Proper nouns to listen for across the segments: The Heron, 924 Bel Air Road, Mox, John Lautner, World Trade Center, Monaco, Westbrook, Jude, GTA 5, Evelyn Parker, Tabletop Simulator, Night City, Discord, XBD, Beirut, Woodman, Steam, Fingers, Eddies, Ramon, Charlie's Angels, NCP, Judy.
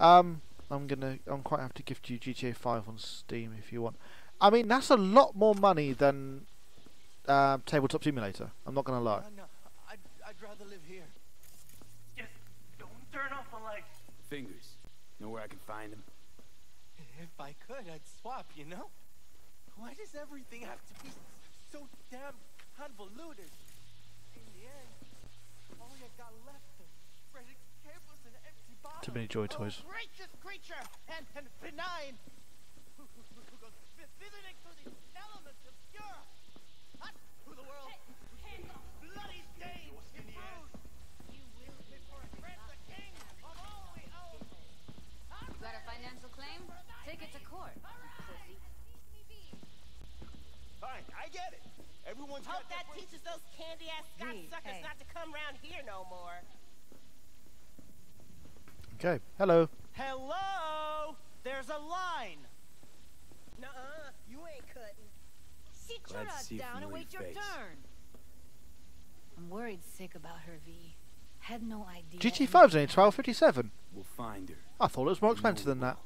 I'm quite happy to gift you GTA 5 on Steam if you want. I mean, that's a lot more money than Tabletop Simulator. I'm not gonna lie. No, I'd rather live here. Just don't turn off my lights. Fingers, know where I can find him? If I could, I'd swap. You know? Why does everything have to be so damn convoluted? In the end, all we have got left is spreading cables and empty bottles. Too many joy toys. Oh, gracious creature and benign. Who goes visiting to the elements obscure? Hot to the world. Hey, bloody stain. You will be for a friend, the king of all we own. Got a financial claim? Take it to court. Right. Fine, I get it. Everyone's hope that teaches those candy-ass cocksuckers not to come round here no more. Okay, hello. Hello! There's a line. Nuh-uh, you ain't cutting. Sit your ass down and wait your turn. I'm worried sick about her, V. Had no idea. GT 5's only $12.57. We'll find her. I thought it was more expensive than that.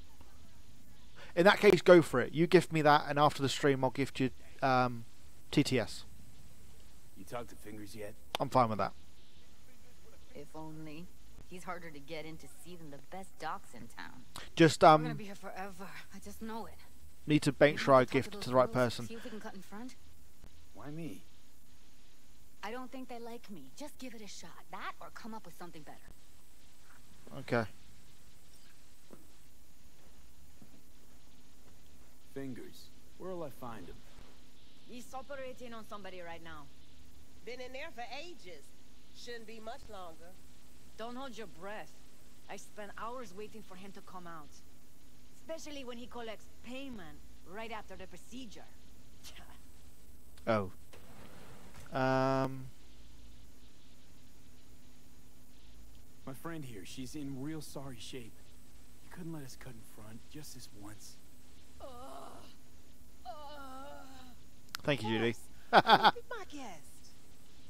In that case, go for it. You gift me that, and after the stream, I'll gift you TTS. You talked to Fingers yet? I'm fine with that. If only. He's harder to get in to see than the best docs in town. Just I'm gonna be here forever. I just know it. Need to make sure I gift to the right person. See if we can cut in front. Why me? I don't think they like me. Just give it a shot. That or come up with something better. Okay. Fingers. Where'll I find him? He's operating on somebody right now. Been in there for ages. Shouldn't be much longer. Don't hold your breath. I spent hours waiting for him to come out. Especially when he collects payment right after the procedure. Oh. My friend here, she's in real sorry shape. You couldn't let us cut in front just this once. Thank you, Judy. My guest.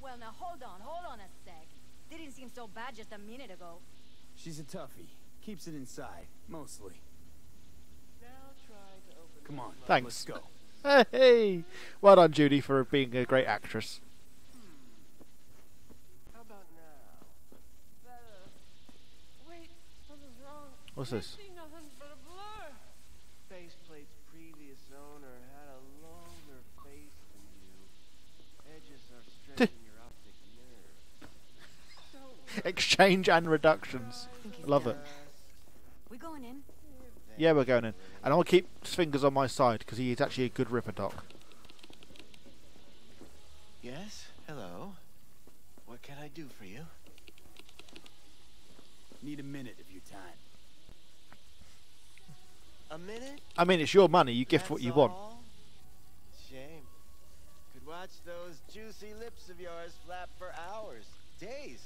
Well, now hold on a sec. Didn't seem so bad just a minute ago. She's a toughie. Keeps it inside, mostly. Now try to open. Come on, thanks. Let's go. Hey, well done, Judy, for being a great actress. How about now? Wait, something's wrong. What's this? Exchange and reductions. Love it. We going in? Yeah, we're going in. And I'll keep Fingers on my side because he's actually a good ripper doc. Yes, hello. What can I do for you? Need a minute of your time. A minute? I mean, it's your money. You gift what you want. Shame. Could watch those juicy lips of yours flap for hours, days.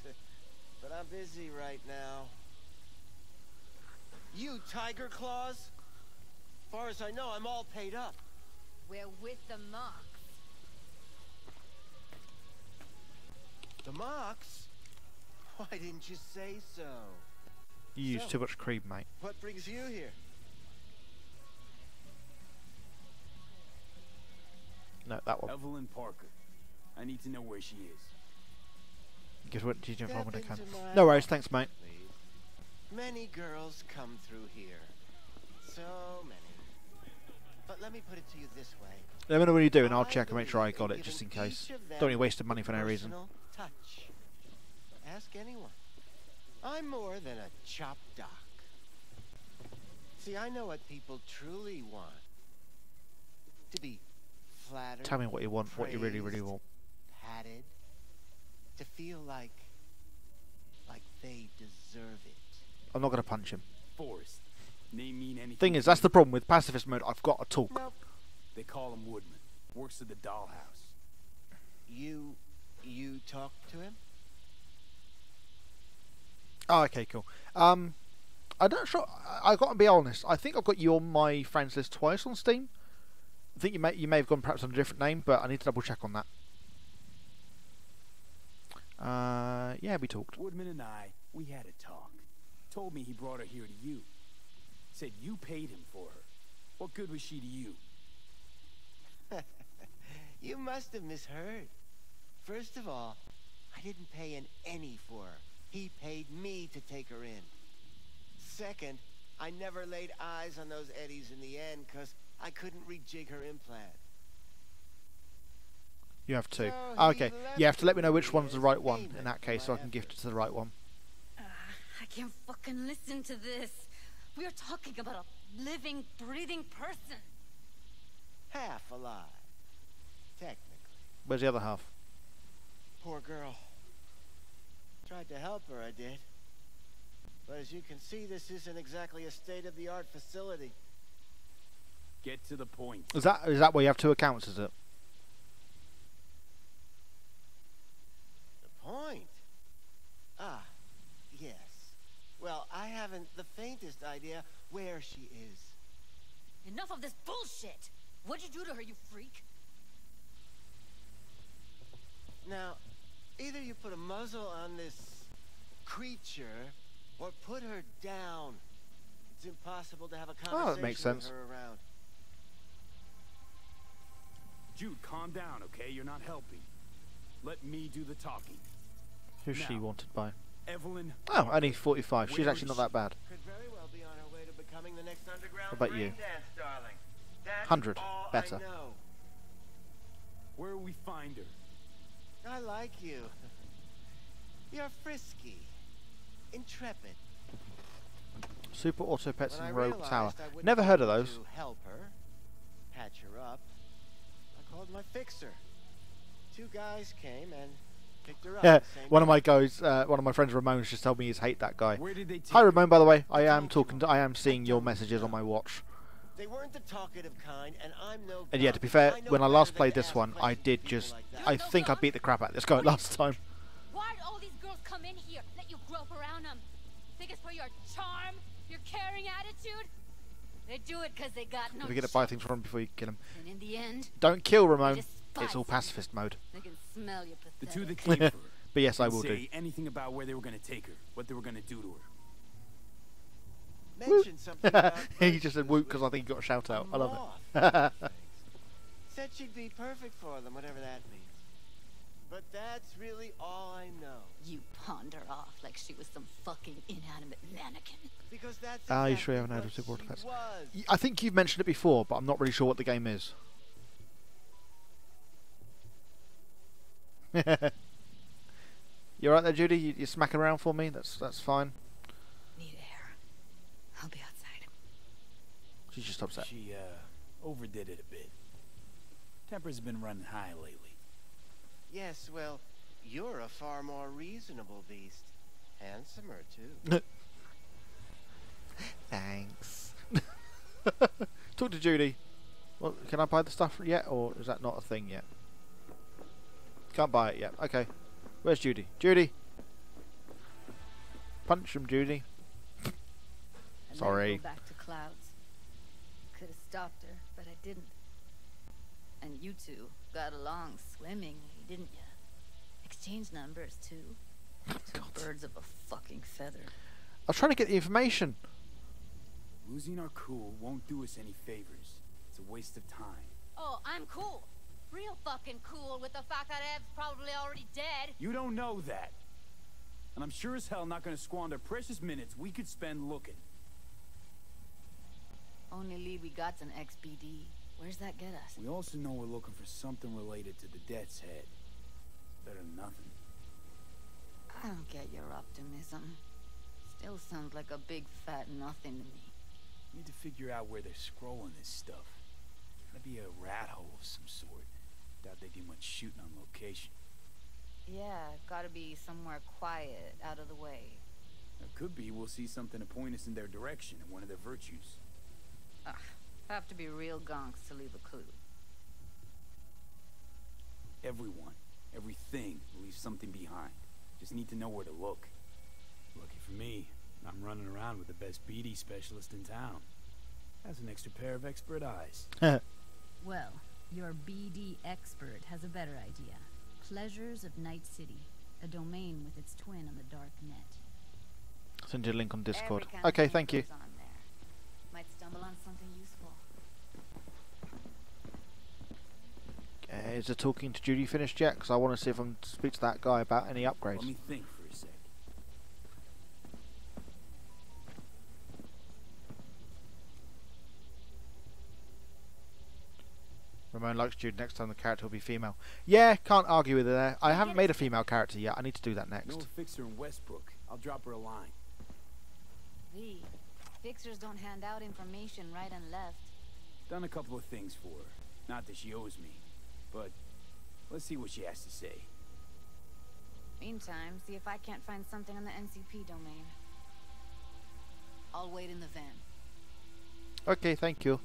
But I'm busy right now. You tiger claws? Far as I know, I'm all paid up. We're with the Mox. The Mox? Why didn't you say so? You use too much cream, mate. What brings you here? No, that one. Evelyn Parker. I need to know where she is. No worries, thanks, mate. Many girls come through here. So many. But let me put it to you this way. Let me know what you do and I'll check and make sure I got it just in case. Don't you waste money for no reason. Touch. Ask anyone. I'm more than a chop doc. See, I know what people truly want. To be flattered. Tell me what you want, what you really, really want. Patted. To feel like they deserve it. I'm not gonna punch him. Forced. Name mean anything. Thing is, that's the problem with pacifist mode. I've got to talk. Nope. They call him Woodman. Works at the dollhouse. You talk to him? Oh, okay, cool. I'm not sure. I gotta be honest. I think I've got you on my friends list twice on Steam. I think you may have gone perhaps under a different name, but I need to double check on that. Yeah, we talked. Woodman and I, we had a talk. Told me he brought her here to you. Said you paid him for her. What good was she to you? You must have misheard. First of all, I didn't pay an penny for her. He paid me to take her in. Second, I never laid eyes on those Eddies in the end because I couldn't rejig her implant. You have to. Oh, okay. You have to let me know which one's the right one in that case so I can gift it to the right one. I can't fucking listen to this. We're talking about a living, breathing person. Half alive. Technically. Where's the other half? Poor girl. Tried to help her, I did. But as you can see, this isn't exactly a state-of-the-art facility. Get to the point. Is that why you have two accounts, is it? The point? Ah, yes. Well, I haven't the faintest idea where she is. Enough of this bullshit! What'd you do to her, you freak? Now, either you put a muzzle on this creature, or put her down. It's impossible to have a conversation with her around. Jude, calm down, okay? You're not helping. Let me do the talking. Who's she wanted by? Evelyn. Oh, only 45. She's actually not that bad. Could very well be on her way to becoming the next underground. How about you? 100. Better. Where we find her? I like you. You're frisky. Intrepid. Super Auto Pets and Rogue Tower. Never heard of those. Help her, patch her up. I called my fixer. Two guys came and picked her up. Yeah, one of my friends, Ramon's, just told me he's hate that guy. Where did they take Hi, Ramon. By the way, I am seeing your messages on my watch. They weren't the talkative kind, and I'm no. And yeah, to be fair, when I last played this one, I did just. I think I beat the crap out of this guy last time. Why'd all these girls come in here? Let you grope around them. Think it's for your charm, your caring attitude. They do it because they got no. We get to buy things from before you kill them. And in the end, don't kill Ramon. It's all pacifist mode. They can smell you. The two that came for her. But yes, I will do. Say anything about where they were going to take her, what they were going to do to her. Mention something. He just said "whoop" because I think he got a shout out. I love it. Said she'd be perfect for them, whatever that means. But that's really all I know. You pawned her off like she was some fucking inanimate mannequin. Because that's you sure you haven't heard of Super Auto Pets? I think you've mentioned it before, but I'm not really sure what the game is. You're right there, Judy. You're smacking around for me. That's fine. Need air. I'll be outside. She's just upset. She overdid it a bit. Temper's been running high lately. Yes, well, you're a far more reasonable beast. Handsomer, too. Thanks. Talk to Judy. Well, can I buy the stuff yet, or is that not a thing yet? Can't buy it yet. Okay. Where's Judy? Judy! Punch him, Judy. Sorry. Go back to Clouds. Could have stopped her, but I didn't. And you two got along swimmingly, didn't you? Exchange numbers, too. Two birds of a fucking feather. I was trying to get the information. Losing our cool won't do us any favors. It's a waste of time. Oh, I'm cool. Real fucking cool with the fact that Ev's probably already dead. You don't know that. And I'm sure as hell not going to squander precious minutes we could spend looking. Only lead we got's an XBD. Where's that get us? We also know we're looking for something related to the Death's Head. Better than nothing. I don't get your optimism. Still sounds like a big fat nothing to me. Need to figure out where they're scrolling this stuff. Gotta be a rat hole of some sort. Doubt they do much shooting on location. Yeah, gotta be somewhere quiet, out of the way. It could be we'll see something to point us in their direction and one of their virtues. Ugh. Have to be real gonks to leave a clue. Everyone, everything leaves something behind. Just need to know where to look. Lucky for me, I'm running around with the best BD specialist in town. Has an extra pair of expert eyes. Well, your BD expert has a better idea. Pleasures of Night City, a domain with its twin on the dark net. Send you a link on Discord. Okay, thank you. Is the talking to Judy finished yet? Because I want to see if I can speak to that guy about any upgrades. Let me think for a sec. Ramon likes Jude. Next time the character will be female. Yeah, can't argue with her there. I haven't made a female character yet. I need to do that next. No fixer in Westbrook. I'll drop her a line. V, fixers don't hand out information right and left. Done a couple of things for her. Not that she owes me, but let's see what she has to say. Meantime, see if I can't find something on the NCP domain. I'll wait in the van. Okay, thank you.